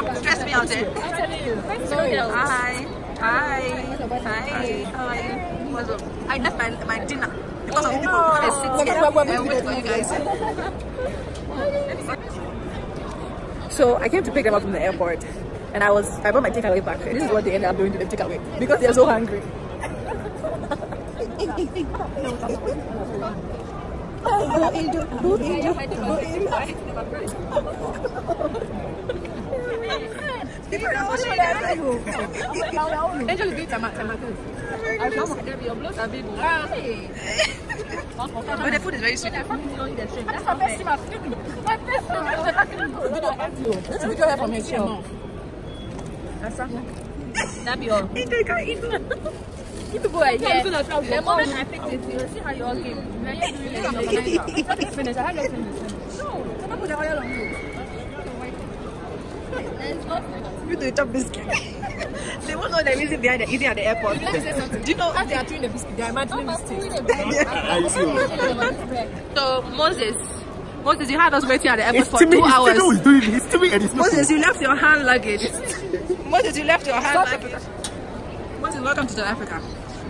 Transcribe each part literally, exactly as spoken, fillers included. Stop, stress me out there. Hi. Hi. Hi. How are you? What's up? I left my, my dinner because of people. I wait for you guys. So I came to pick them up from the airport, and I was I brought my takeaway back. This is what they ended up doing to the takeaway because they are so hungry. But the food is very sweet. That's my best Let's video here from here. That'd be all. People are here. The moment I picked it, you'll see how you all came. Now you have to really organize. How do you finish? I have to finish. No, I'm not putting oil on you. It's not you do the top biscuit. They won't know the reason behind the eating at the airport. Do you know as they are doing the biscuit, they are imagining mistakes. So Moses, Moses, you had us waiting at the airport for two hours. It's doing it. It's doing it. Moses, you left your hand luggage. Moses, you left your hand luggage. Moses, welcome to South Africa.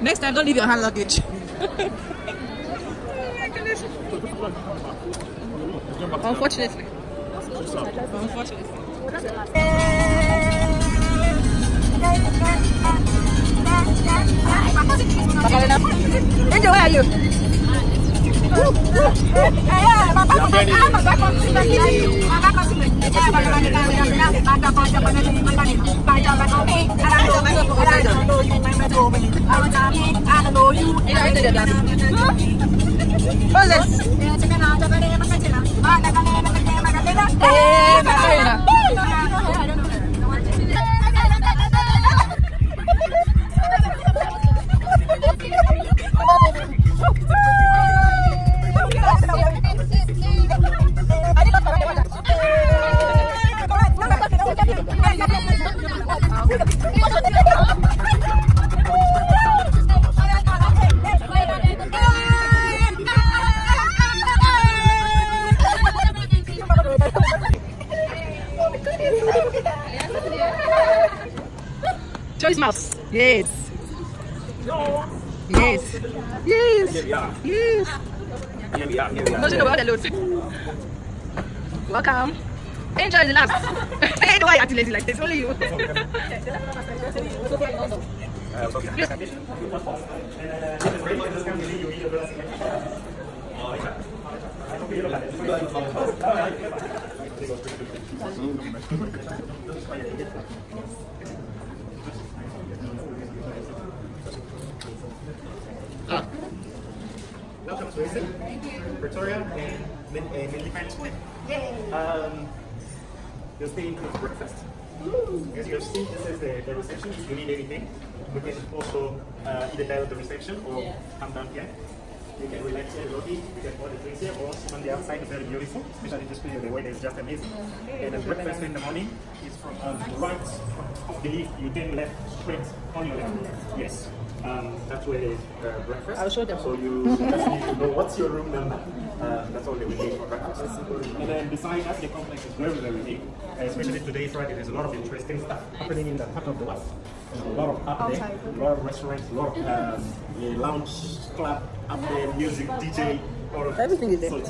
Next time, don't leave your hand luggage. Unfortunately. Unfortunately. Angel, where are you? I Choice mouse. Yes. Yes. Yes. Yes. Yes. Nothing about the load. Welcome. Enjoy the last. I don't know why you're acting lazy like this. Only you. Ah. Welcome to Mason, Pretoria, and Midnight Timesquare. Um, You'll stay in for breakfast. Ooh. As you have seen, this is the, the reception. If you need anything, you can also uh, either dial the reception or yeah. come down here. You can relax here, lobby. You can order drinks here, or on the outside is very beautiful. Especially just the weather is just amazing. Yeah. And the breakfast in the morning is from um, the right of the leaf. You then left straight on your left. Yes. Um, that's where they uh, breakfast. I'll show them. So you just need to know what's your room number. Uh, that's all they will need for breakfast. And then beside us, the complex is very, very big. Uh, especially today, Friday, there's a lot of interesting stuff happening in the heart of the world. There's a lot of up there, a lot of restaurants, a lot of um, lounge club up there, music, D J, all of everything is there.